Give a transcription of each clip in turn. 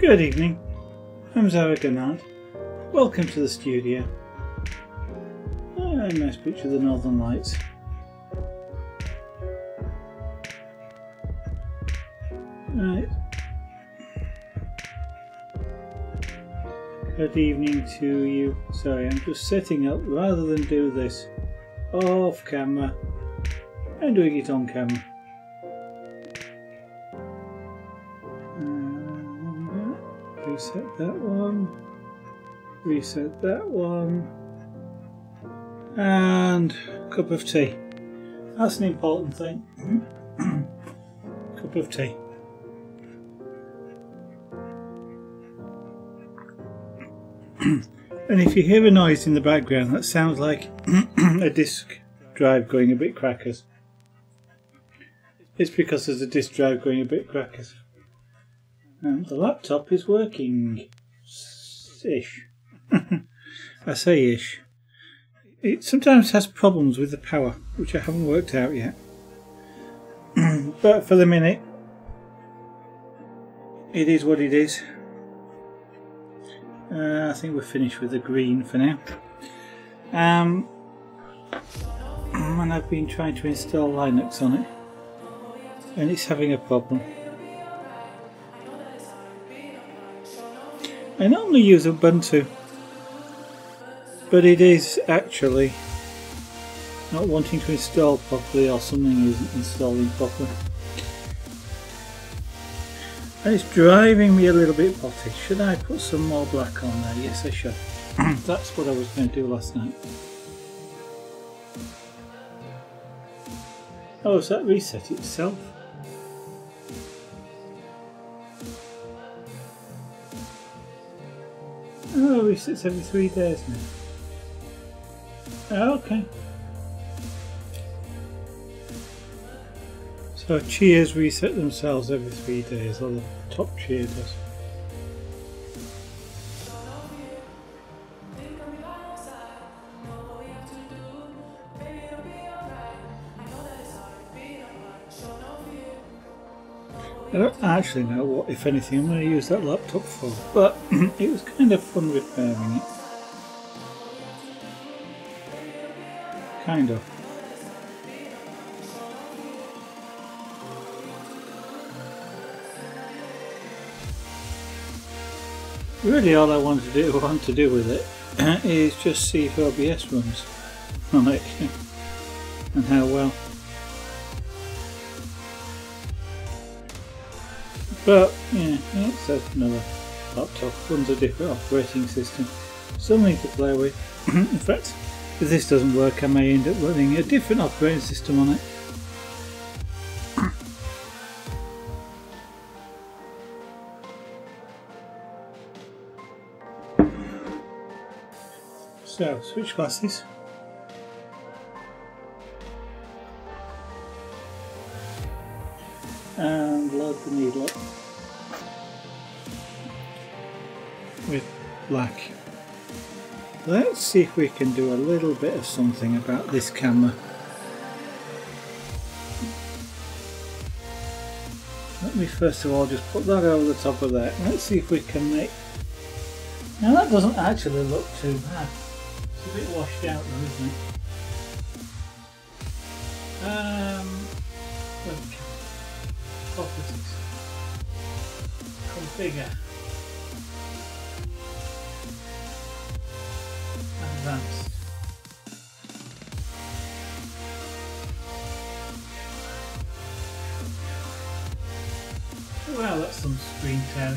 Good evening, I'm ZaragonArt. Welcome to the studio. Oh, nice picture of the Northern Lights. Right. Good evening to you. Sorry, I'm just setting up rather than do this off camera. I'm doing it on camera. Reset that one. Reset that one. And cup of tea. That's an important thing. Cup of tea. And if you hear a noise in the background, that sounds like a disk drive going a bit crackers. It's because there's a disk drive going a bit crackers. And the laptop is working ish. I say ish. It sometimes has problems with the power, which I haven't worked out yet. But for the minute, it is what it is. I think we're finished with the green for now. And I've been trying to install Linux on it, and it's having a problem. I normally use Ubuntu, but it is actually not wanting to install properly, or something isn't installing properly. And it's driving me a little bit potty. Should I put some more black on there? Yes, I should. That's what I was going to do last night. Oh, has that reset itself? Oh, it resets every 3 days now. Okay. So cheers reset themselves every 3 days, or the top cheer does. I don't actually know what, if anything, I'm going to use that laptop for, but it was kind of fun repairing it. Kind of. Really, all I want to do with it is just see if OBS runs on it and how well. But yeah, it's another laptop, runs a different operating system, something to play with. In fact, if this doesn't work, I may end up running a different operating system on it. So, switch glasses. And load the needle up with black. Let's see if we can do a little bit of something about this camera. Let me first of all just put that over the top of that. Let's see if we can make... Now that doesn't actually look too bad. It's a bit washed out though, isn't it? Properties. Configure. Advanced. Well, that's some screen tearing.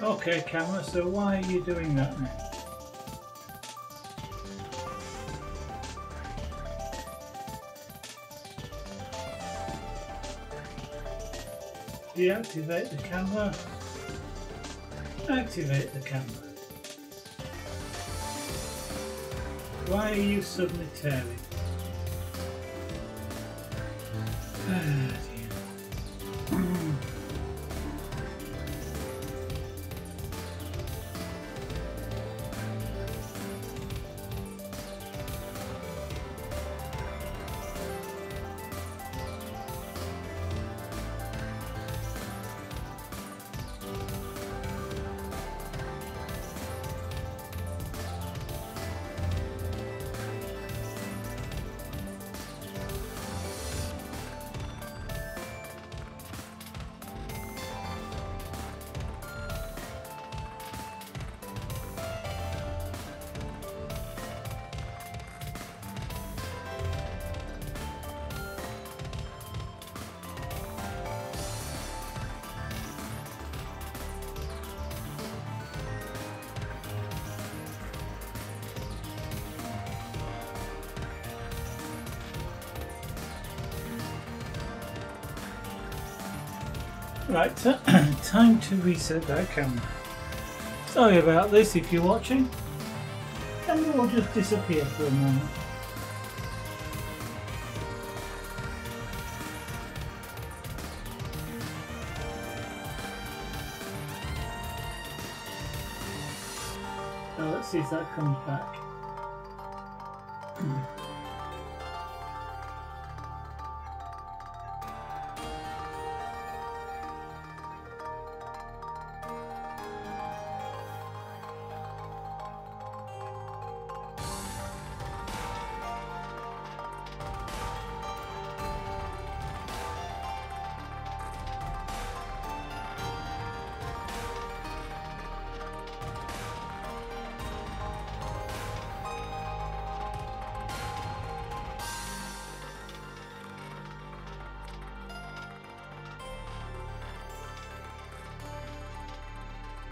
Okay, camera, so why are you doing that now? Deactivate the camera. Activate the camera. Why are you submitting? Right, time to reset that camera. Sorry about this if you're watching. And it will just disappear for a moment. Now let's see if that comes back.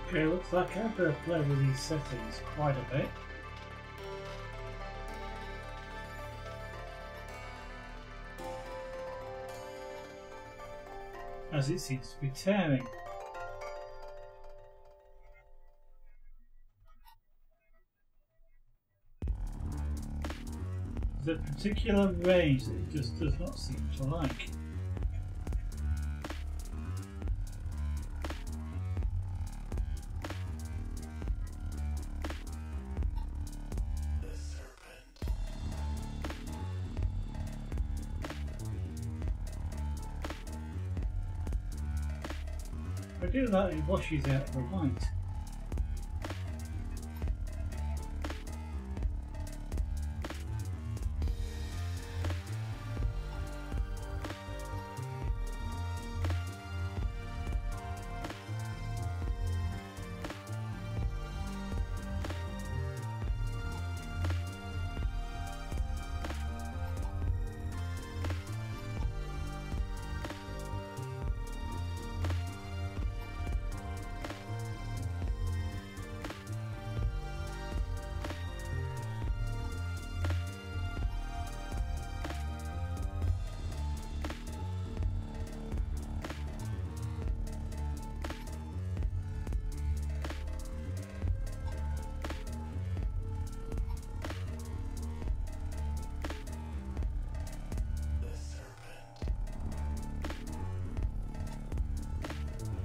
Okay, looks like I have to play with these settings quite a bit. As it seems to be tearing. There's a particular range that it just does not seem to like. That it washes out the light.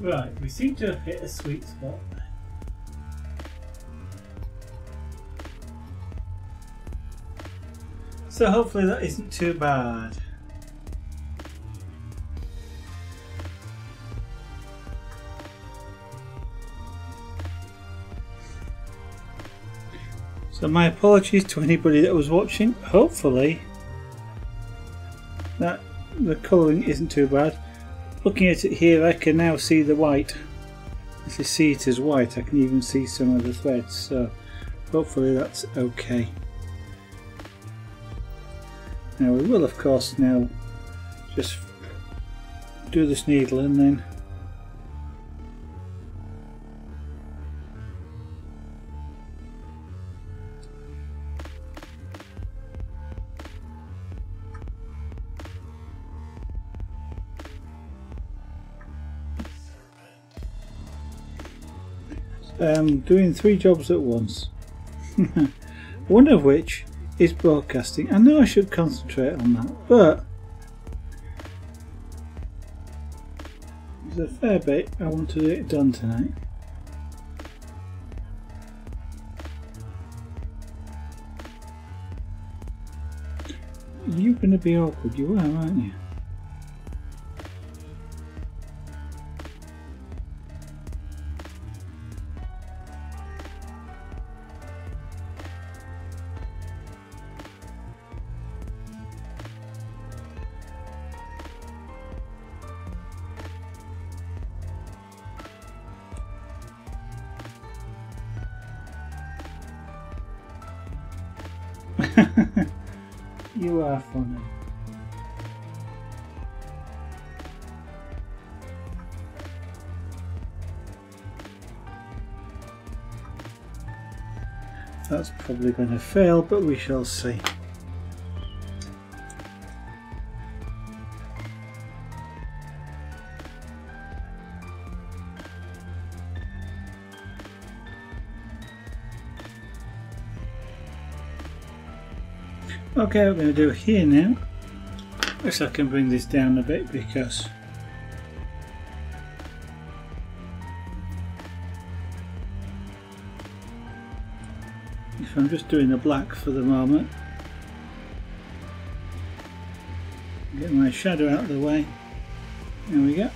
Right, we seem to have hit a sweet spot. So hopefully that isn't too bad. So my apologies to anybody that was watching. Hopefully that the colouring isn't too bad. Looking at it here, I can now see the white. If you see it as white, I can even see some of the threads, so hopefully that's okay. Now we will of course now just do this needle and then doing three jobs at once, one of which is broadcasting. I know I should concentrate on that, but there's a fair bit I want to get done tonight. You're going to be awkward, you are, aren't you? You are funny. That's probably going to fail, but we shall see. Okay, what I'm going to do here now, I guess I can bring this down a bit because if I'm just doing the black for the moment, get my shadow out of the way, there we go.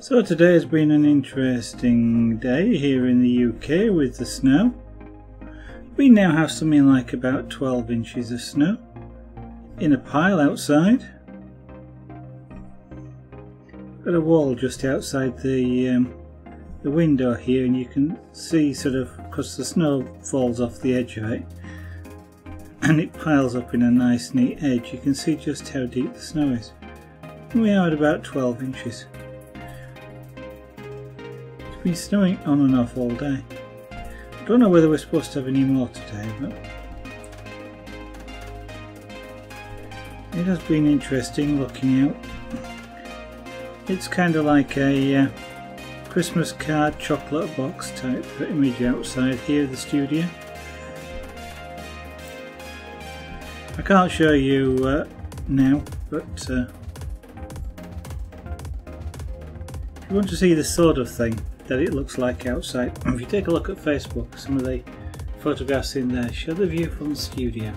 So today has been an interesting day here in the UK with the snow. We now have something like about 12 inches of snow in a pile outside. Got a wall just outside the window here, and you can see sort of, because the snow falls off the edge of it and it piles up in a nice neat edge, you can see just how deep the snow is. And we are at about 12 inches. Been snowing on and off all day. I don't know whether we're supposed to have any more today, but it has been interesting looking out. It's kind of like a Christmas card chocolate box type image outside here of the studio. I can't show you now, but if you want to see the sort of thing that it looks like outside. If you take a look at Facebook, some of the photographs in there show the view from the studio.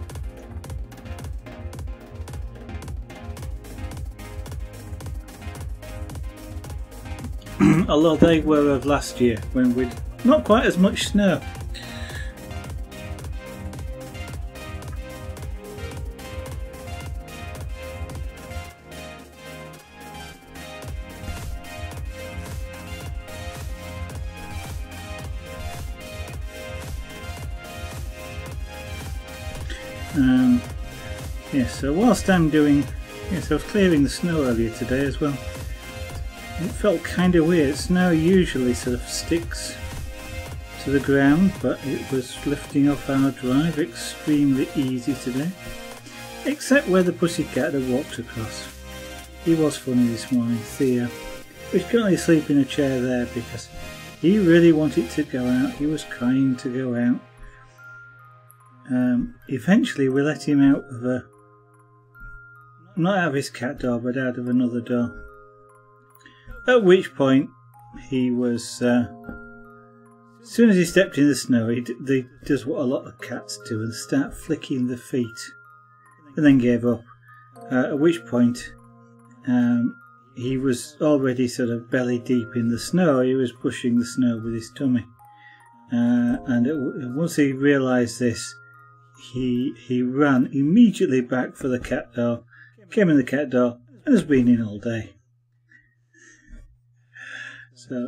Although they were of last year when we'd not quite as much snow. So whilst I'm doing, yes, I was clearing the snow earlier today as well. It felt kind of weird. Snow usually sort of sticks to the ground, but it was lifting off our drive extremely easy today. Except where the pussycat had walked across. He was funny this morning, Theo. He's currently asleep in a chair there because he really wanted to go out. He was crying to go out. Eventually we let him out of a not out of his cat door, but out of another door. At which point, he was... as soon as he stepped in the snow, he does what a lot of cats do and start flicking the feet. And then gave up. At which point, he was already sort of belly deep in the snow. He was pushing the snow with his tummy. And once he realised this, he ran immediately back for the cat door. Came in the cat door and has been in all day.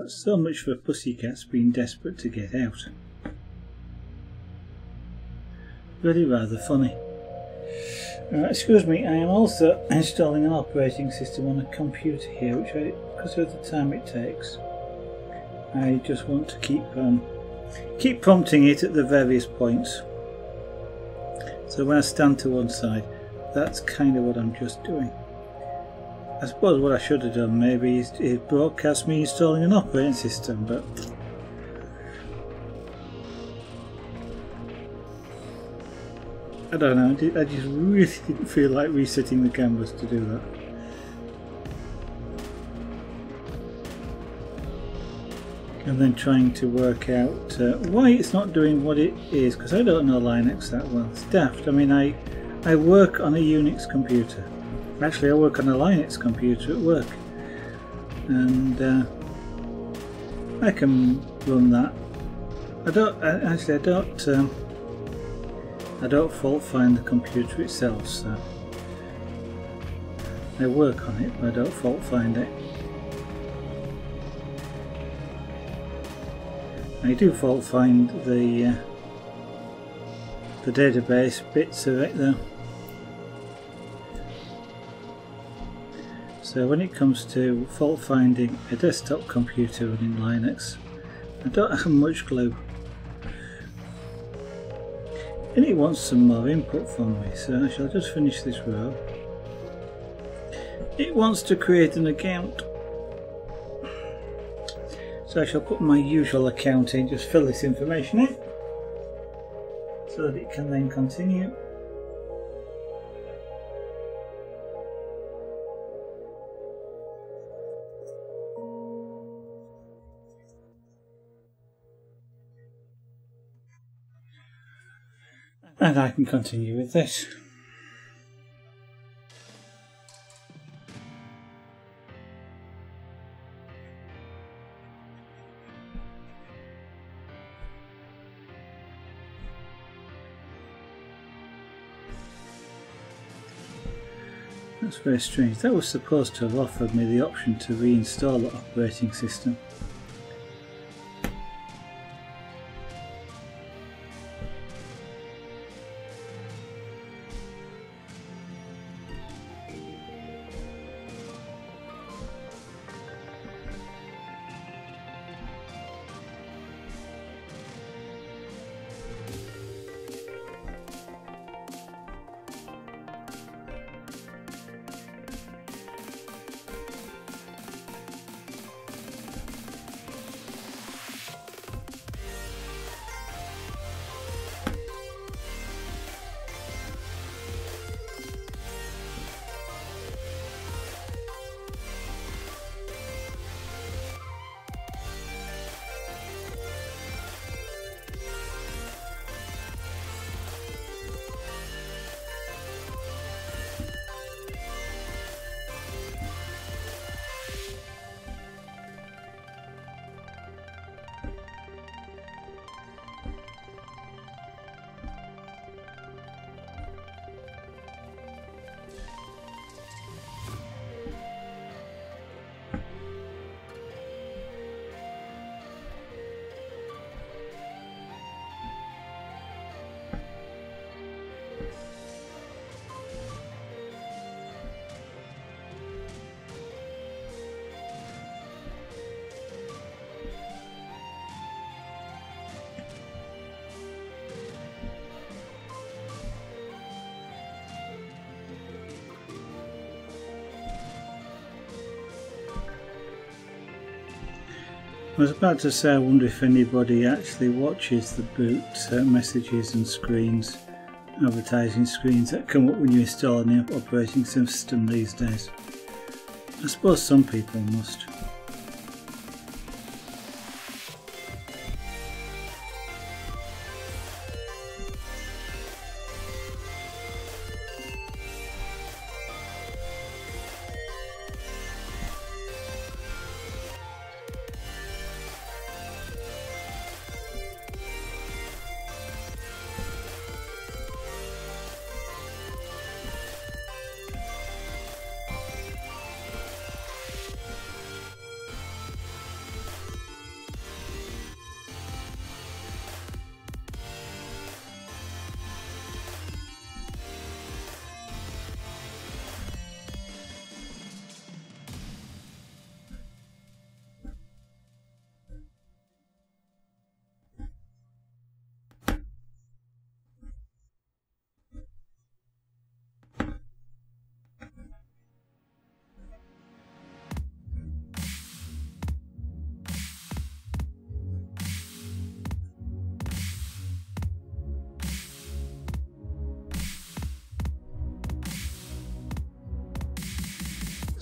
So much for pussycats being desperate to get out. Really rather funny. Excuse me, I am also installing an operating system on a computer here, which I, because of the time it takes, I just want to keep prompting it at the various points. So when I stand to one side, that's kind of what I'm just doing. I suppose what I should have done maybe is broadcast me installing an operating system, but I don't know, I just really didn't feel like resetting the canvas to do that. And then trying to work out why it's not doing what it is, because I don't know Linux that well. It's daft. I mean, I work on a Unix computer. Actually, I work on a Linux computer at work. And I can run that. I don't fault find the computer itself, so I work on it, but I don't fault find it. I do fault find the database bits of it though. So when it comes to fault finding a desktop computer running Linux, I don't have much clue. And it wants some more input from me, so I shall just finish this row. It wants to create an account, so I shall put my usual account in, just fill this information in, so that it can then continue. And I can continue with this. That's very strange. That was supposed to have offered me the option to reinstall the operating system. I was about to say I wonder if anybody actually watches the boot messages and screens, advertising screens that come up when you install a new operating system these days. I suppose some people must.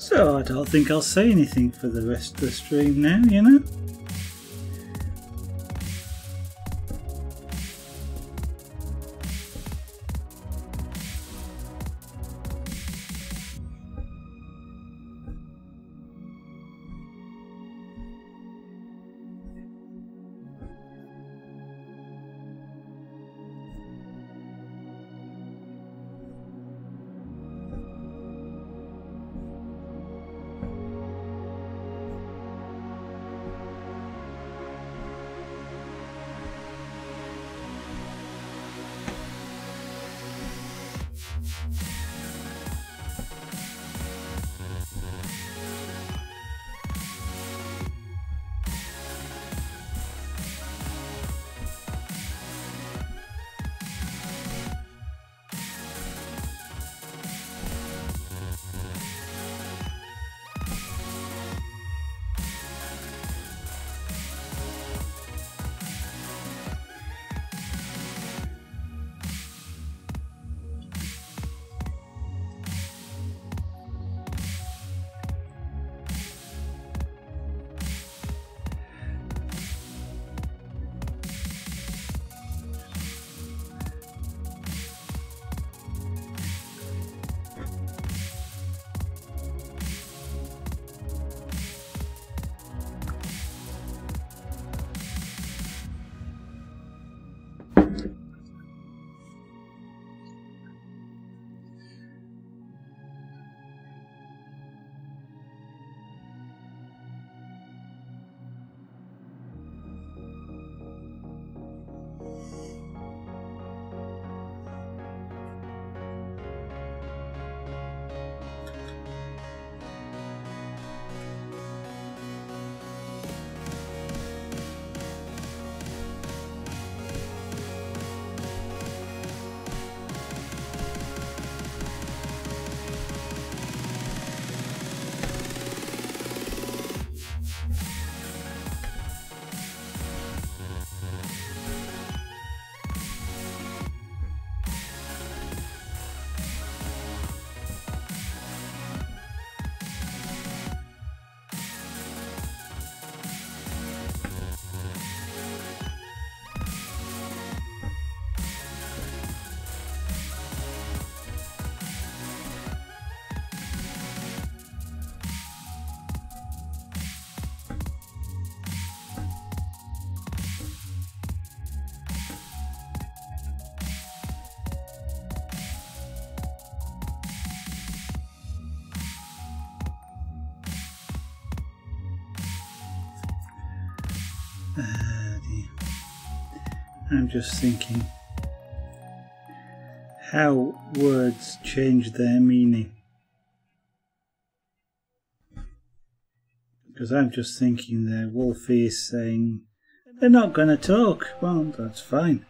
So I don't think I'll say anything for the rest of the stream now, you know? I'm just thinking how words change their meaning, because I'm just thinking there Wolfie is saying they're not gonna talk. Well, that's fine.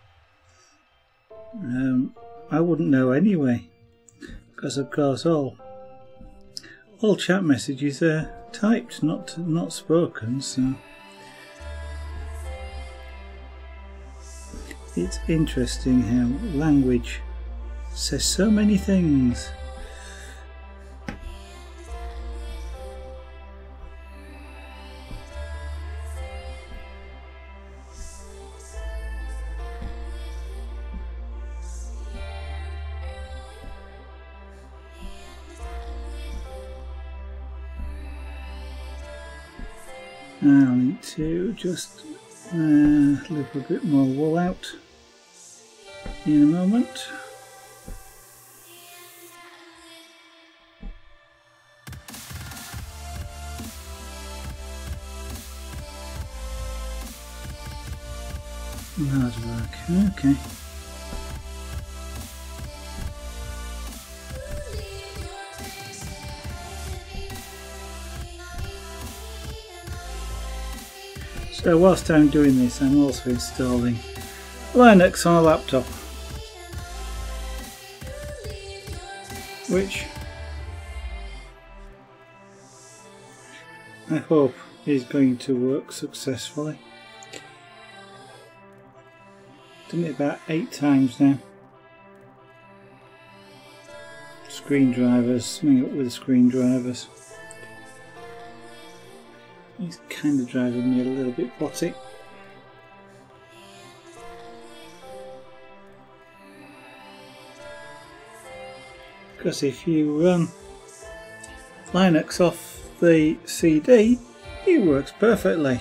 I wouldn't know anyway, because of course all chat messages are typed, not spoken, so it's interesting how language says so many things. I'll need to just look a bit more wool out in a moment. Hard work, okay. So whilst I'm doing this, I'm also installing Linux on a laptop, which I hope is going to work successfully. Done it about 8 times now. Screen drivers, something up with the screen drivers. He's kind of driving me a little bit potty. Because if you run Linux off the CD, it works perfectly.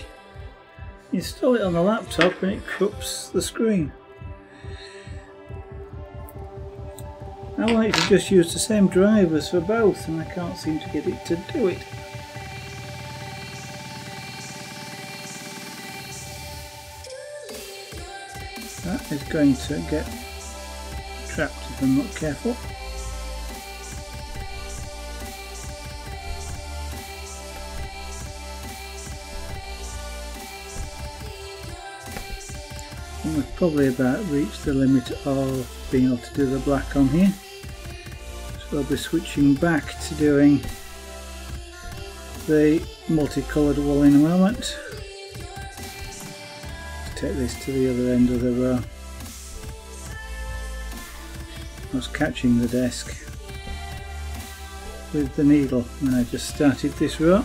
You install it on the laptop and it corrupts the screen. I wanted to just use the same drivers for both and I can't seem to get it to do it. That is going to get trapped if I'm not careful. And we've probably about reached the limit of being able to do the black on here. So I'll be switching back to doing the multicoloured wall in a moment. Take this to the other end of the row. I was catching the desk with the needle when I just started this row.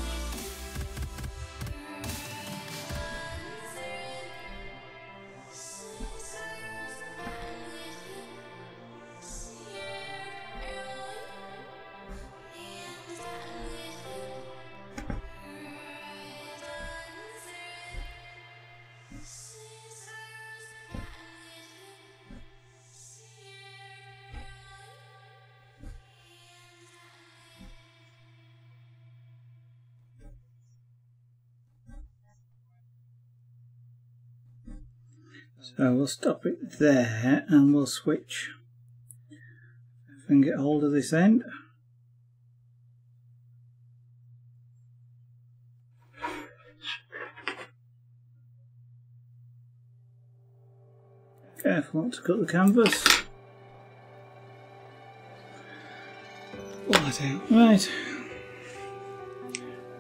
So we'll stop it there and we'll switch. If I can get hold of this end. Careful not to cut the canvas. Pull that out. Right.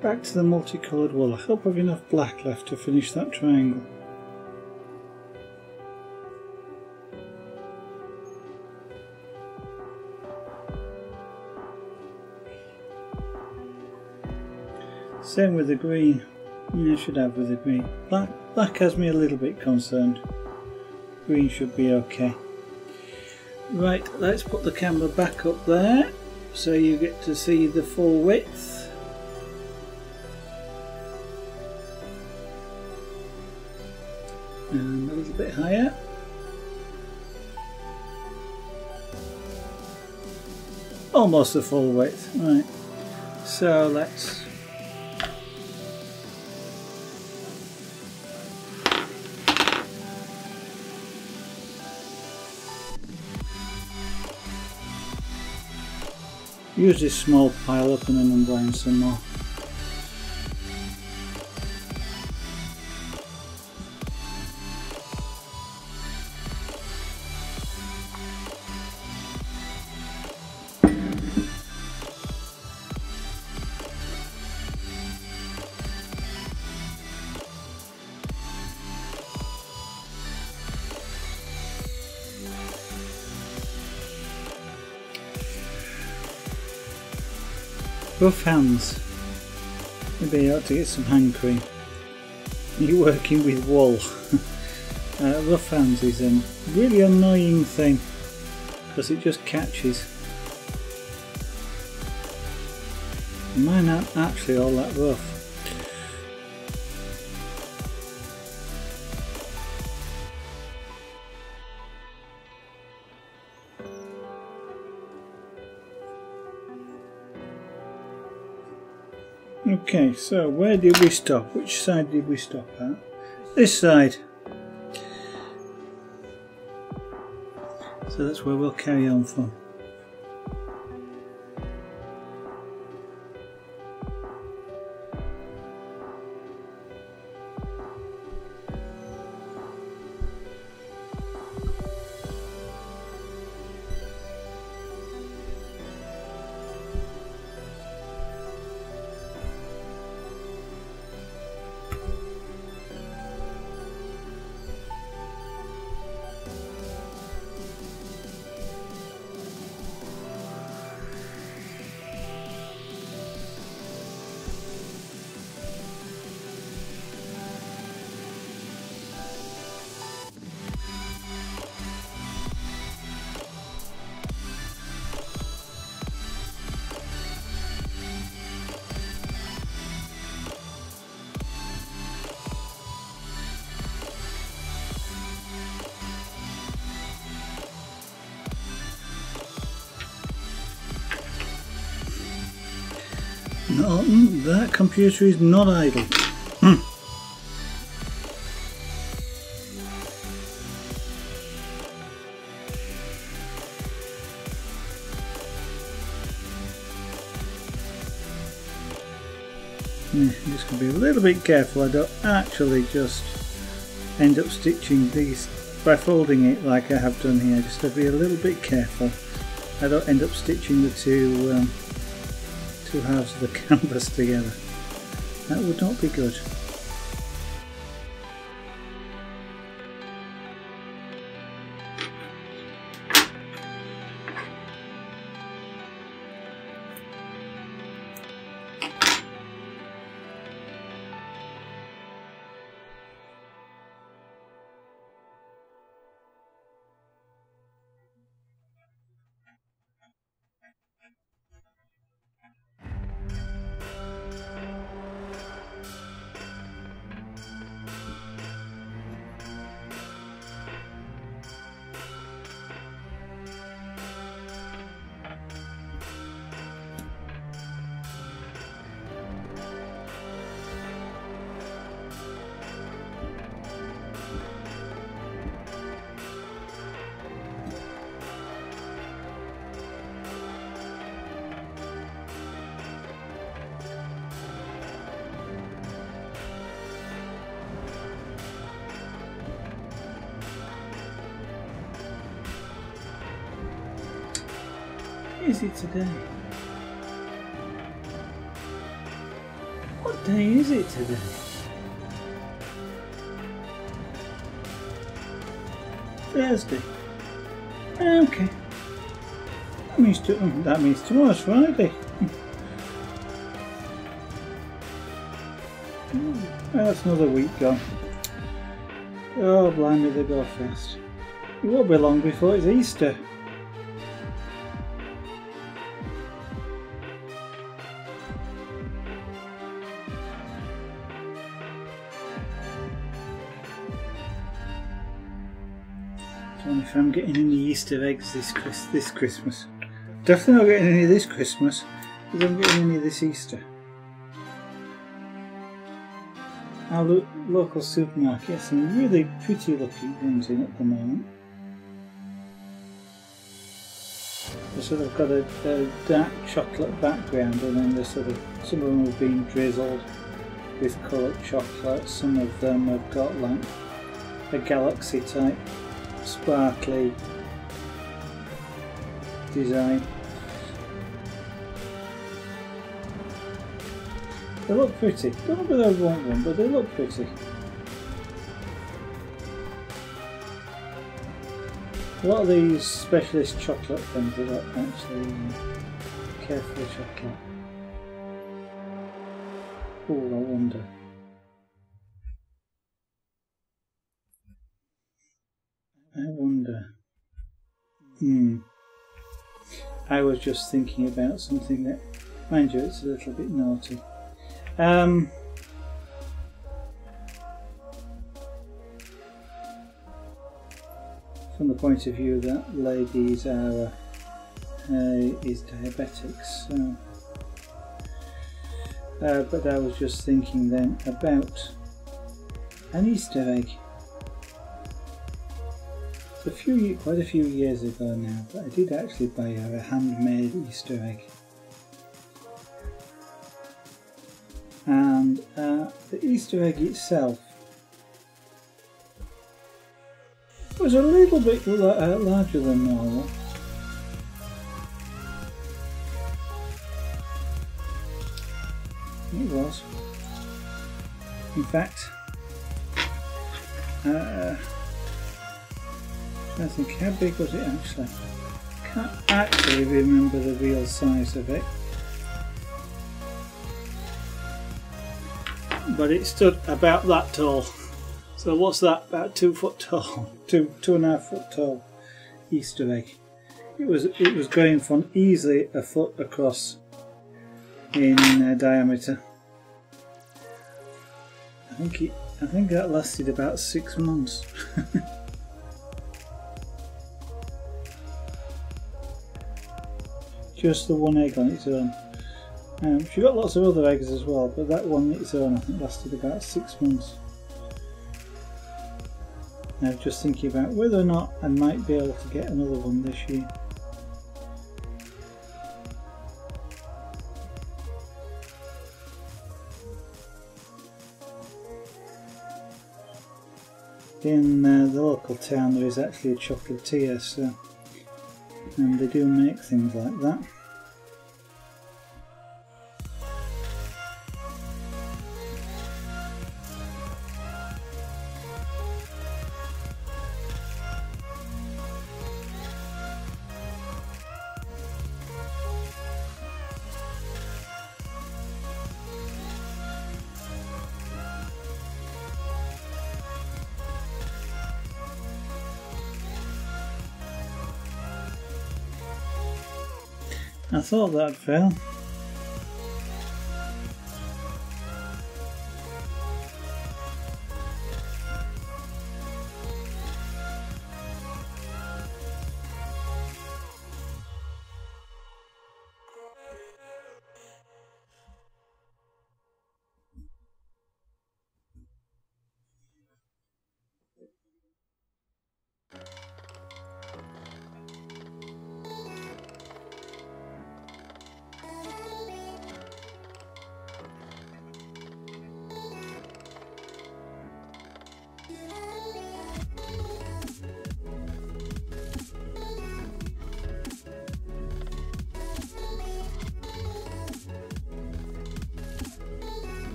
Back to the multicoloured wall. I hope I've enough black left to finish that triangle. Same with the green. Yeah, I should have with the green. Black has me a little bit concerned. Green should be okay. Right, let's put the camera back up there so you get to see the full width. And a little bit higher. Almost the full width. Right. So let's use this small pile up and then unblind some more. Rough hands. Maybe I ought to get some hand cream. You're working with wool. Rough hands is a really annoying thing because it just catches. Mine aren't actually all that rough. Okay, so where did we stop? Which side did we stop at? This side. So that's where we'll carry on from. No, that computer is not idle. Just going to be a little bit careful I don't actually just end up stitching these by folding it like I have done here. Just to be a little bit careful I don't end up stitching the two halves of the canvas together. That would not be good. Easy today. What day is it today? Thursday. Okay. That means tomorrow's Friday. That's another week gone. Oh, blimey, they go fast. It won't be long before it's Easter. If I'm getting any Easter eggs this Christmas. Definitely not getting any this Christmas, because I'm getting any this Easter. Our local supermarket has some really pretty looking ones in at the moment. They've sort of got a dark chocolate background, and then some of them have been drizzled with coloured chocolate. Some of them have got like a galaxy type sparkly design. They look pretty. Don't know whether I want one, but they look pretty. A lot of these specialist chocolate things are not actually careful chocolate. Oh, I wonder. I was just thinking about something that, mind you, it's a little bit naughty. From the point of view that ladies are is diabetic, so. But I was just thinking then about an Easter egg. Quite a few years ago now, but I did actually buy her a handmade Easter egg, and the Easter egg itself was a little bit larger than normal. It was, in fact. I think, how big was it actually? I can't actually remember the real size of it. But it stood about that tall. So what's that? About 2 foot tall. Two and a half foot tall Easter egg. It was going from easily a foot across in diameter. I think that lasted about 6 months. Just the one egg on its own. She got lots of other eggs as well, but that one its own I think lasted about 6 months. Now just thinking about whether or not I might be able to get another one this year. In the local town there is actually a chocolatier, so, and they do make things like that. I thought that'd fail.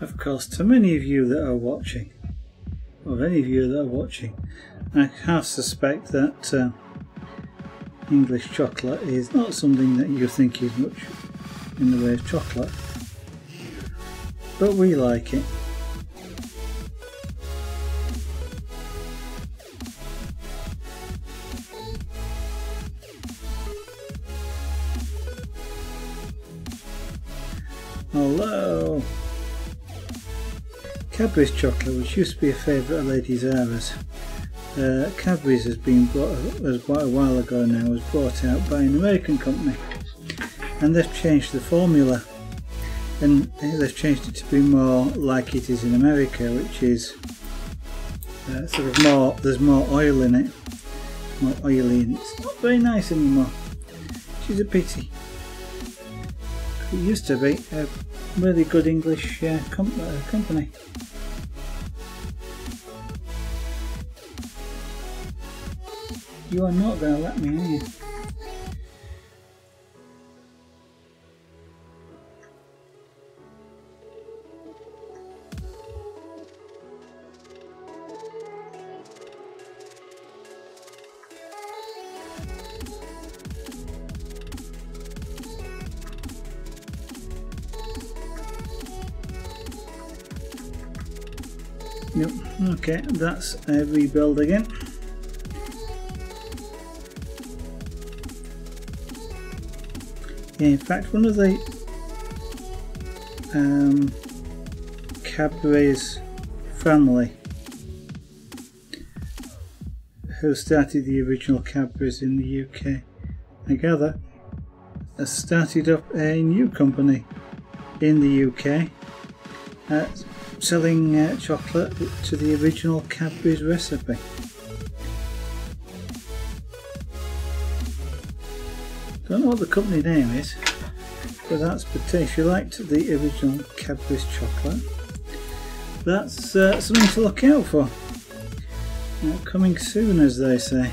Of course, to many of you that are watching, or any of you that are watching, I half suspect that English chocolate is not something that you think is much in the way of chocolate, but we like it. Hello. Cadbury's chocolate, which used to be a favourite of Lady Zara's. Cadbury's has been bought a while ago now, was bought out by an American company, and they've changed the formula, and they've changed it to be more like it is in America, which is sort of more, there's more oil in it, more oily, and it's not very nice anymore, which is a pity. It used to be a really good English company. You are not going to let me, are you? Yep, okay, that's a rebuild again. Yeah, in fact, one of the Cadbury's family who started the original Cadbury's in the UK, I gather, has started up a new company in the UK selling chocolate to the original Cadbury's recipe. Don't know what the company name is, but that's potato. If you liked the original Cadbury's chocolate, that's something to look out for. Coming soon, as they say.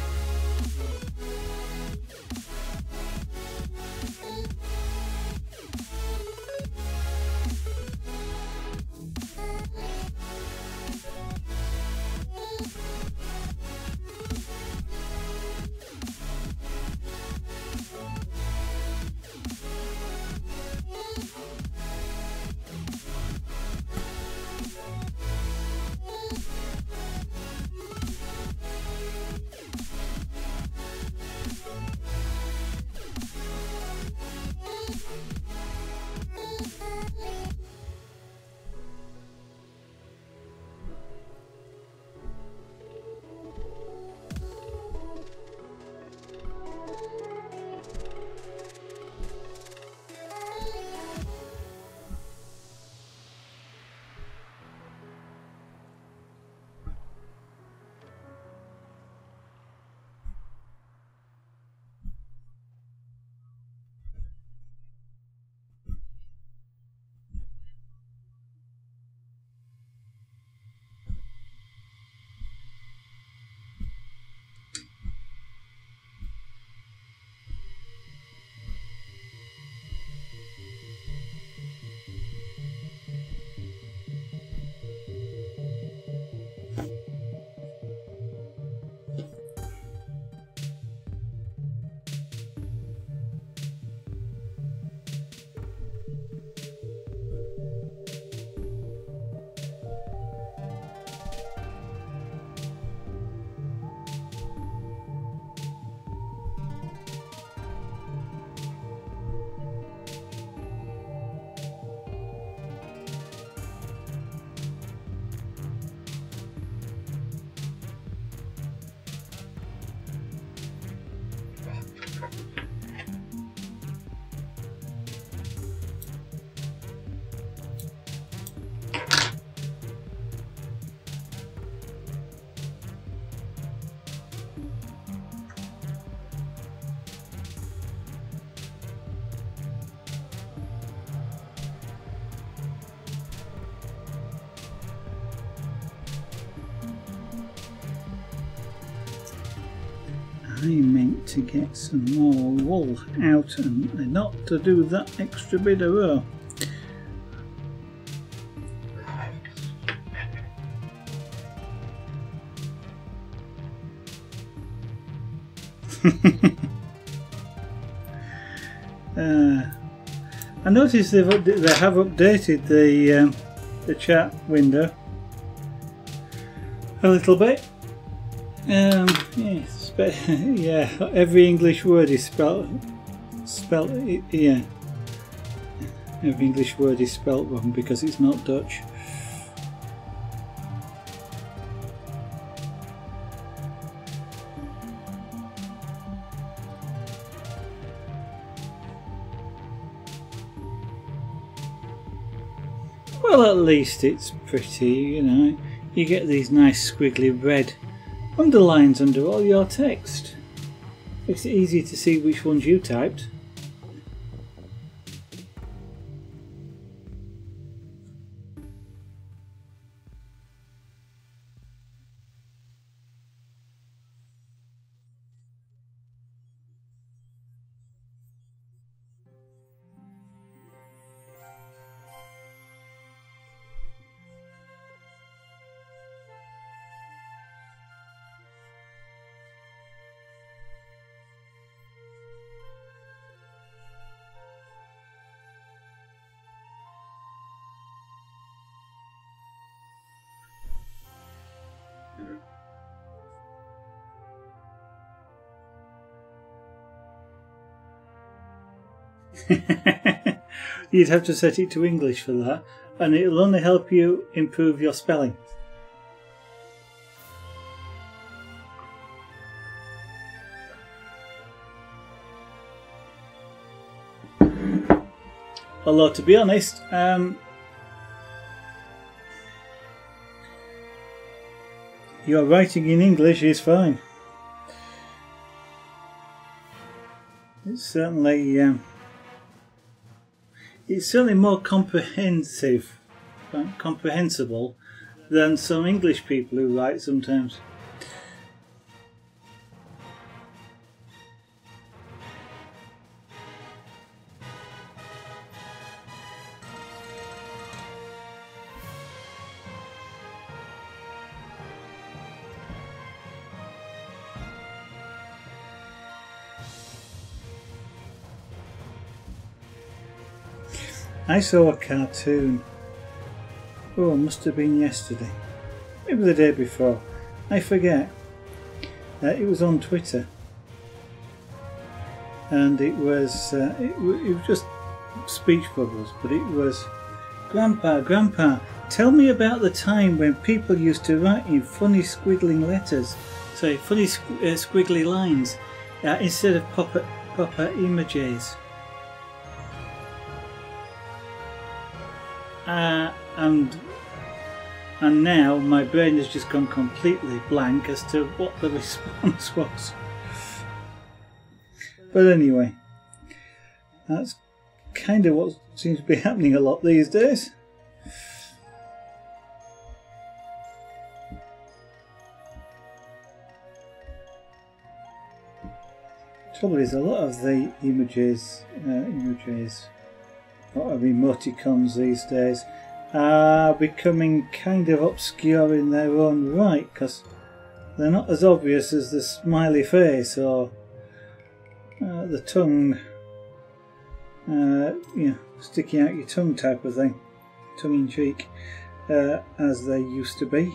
streaming to get some more wool out and not to do that extra bit of row. I noticed they have updated the chat window a little bit. Yes, but yeah, every English word is spelt yeah. Every English word is spelt wrong because it's not Dutch. Well, at least it's pretty, you know. You get these nice squiggly red underlines under all your text. Makes it easy to see which ones you typed. You'd have to set it to English for that, and it'll only help you improve your spelling. Although, to be honest, your writing in English is fine. It's certainly more comprehensible than some English people who write sometimes. I saw a cartoon, oh, it must have been yesterday, maybe the day before, I forget. It was on Twitter, and it was just speech bubbles, but it was, Grandpa, tell me about the time when people used to write in funny squiggling letters, sorry, funny squiggly lines instead of proper images. And now my brain has just gone completely blank as to what the response was. But anyway, that's kind of what seems to be happening a lot these days. Trouble is, a lot of the images, or emoticons these days are becoming kind of obscure in their own right, because they're not as obvious as the smiley face or the tongue, you know, sticking out your tongue type of thing, tongue in cheek, as they used to be.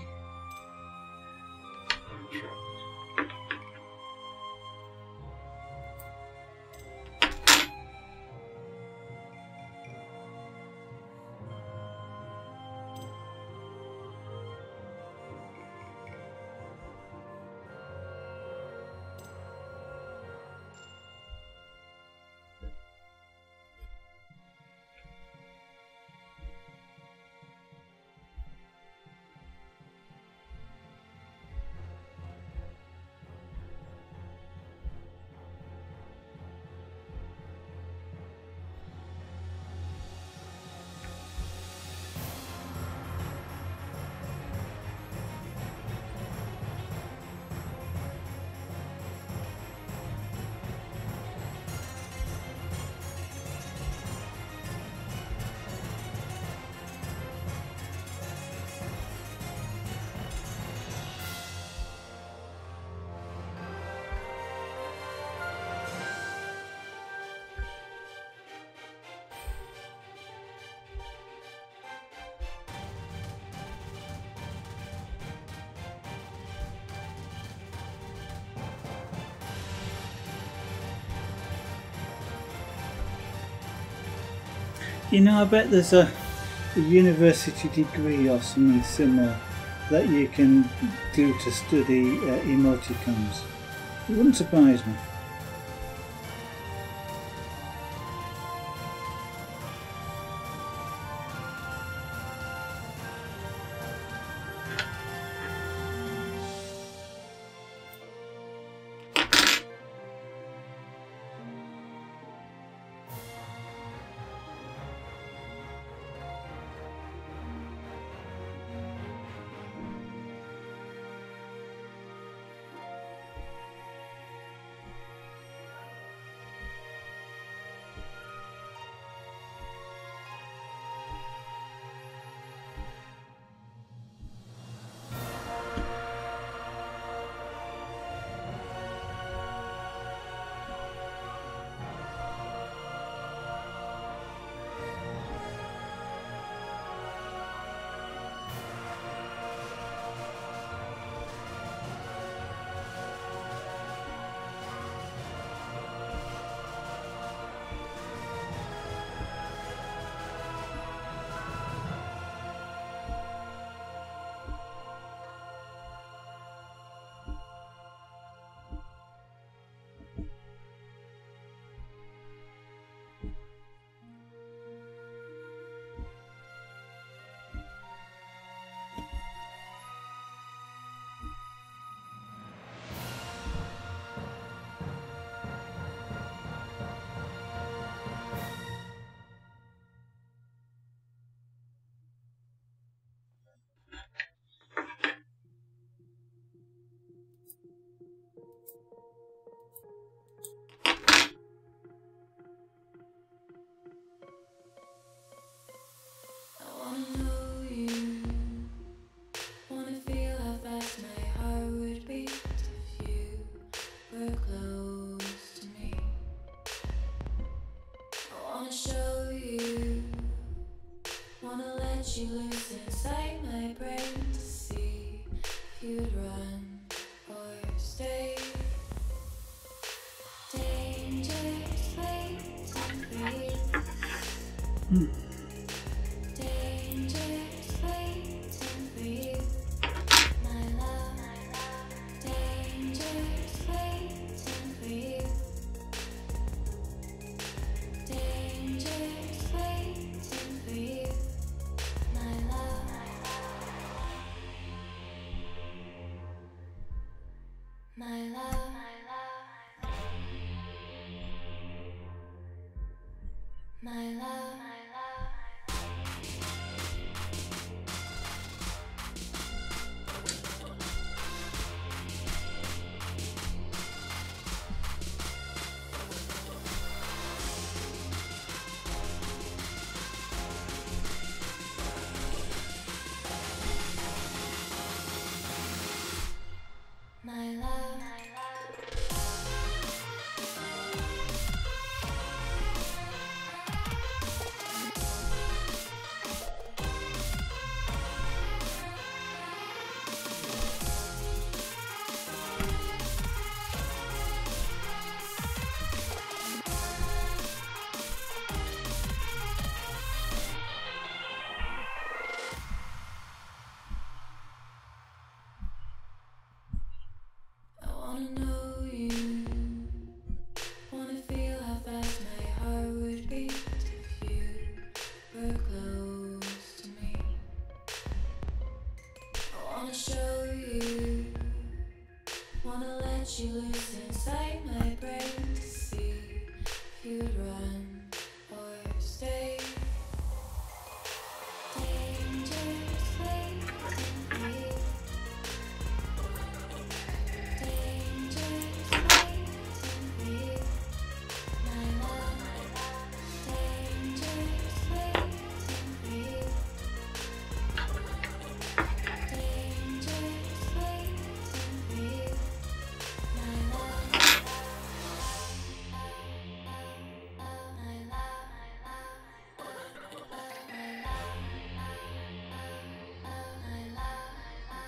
You know, I bet there's a university degree or something similar that you can do to study emoticons. It wouldn't surprise me.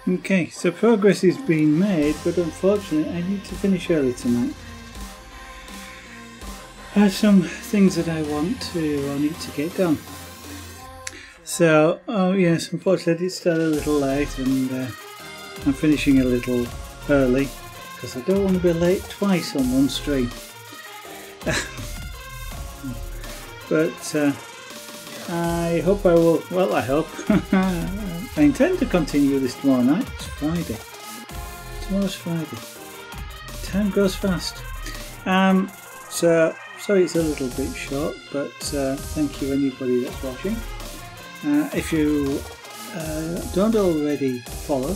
Okay, so progress is being made, but unfortunately I need to finish early tonight. There's some things that I want to or need to get done. So, oh yes, unfortunately it's still a little late, and I'm finishing a little early because I don't want to be late twice on one stream. But I hope I will, well I hope, I intend to continue this tomorrow night. It's Friday. Tomorrow's Friday. Time goes fast. So, sorry it's a little bit short, but thank you anybody that's watching. If you don't already follow,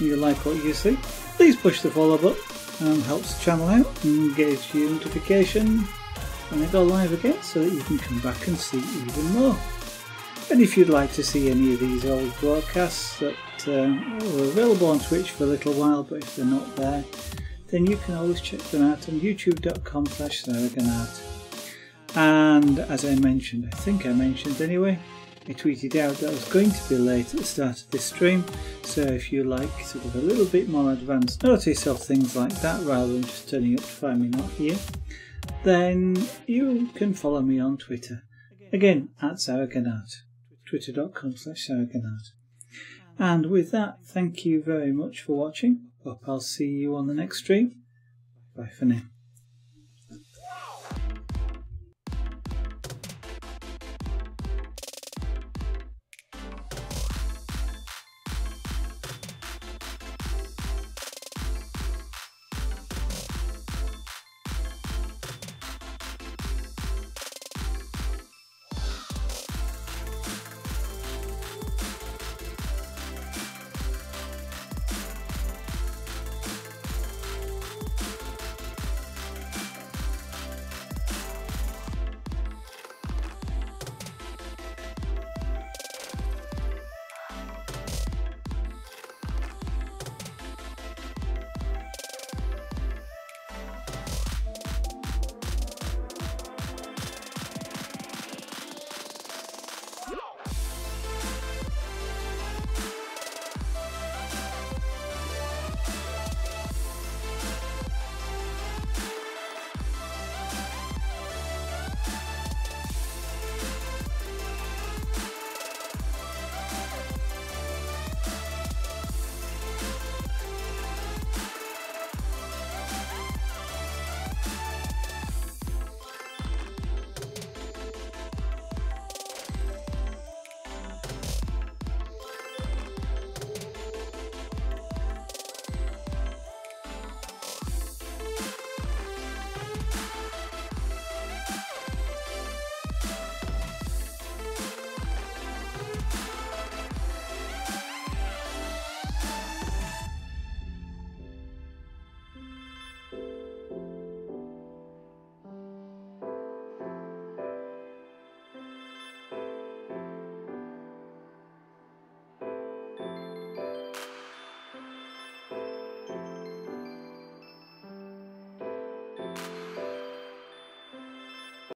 you like what you see, please push the follow button. Helps the channel out and gives you notification when I go live again, so that you can come back and see even more. And if you'd like to see any of these old broadcasts that were available on Twitch for a little while, but if they're not there, then you can always check them out on youtube.com/ZaragonArt. And as I mentioned, I think I mentioned anyway, I tweeted out that I was going to be late at the start of this stream, so if you like sort of a little bit more advanced notice of things like that rather than just turning up to find me not here, then you can follow me on Twitter, again at ZaragonArt, twitter.com/ZaragonArt. And with that, thank you very much for watching. Hope I'll see you on the next stream. Bye for now.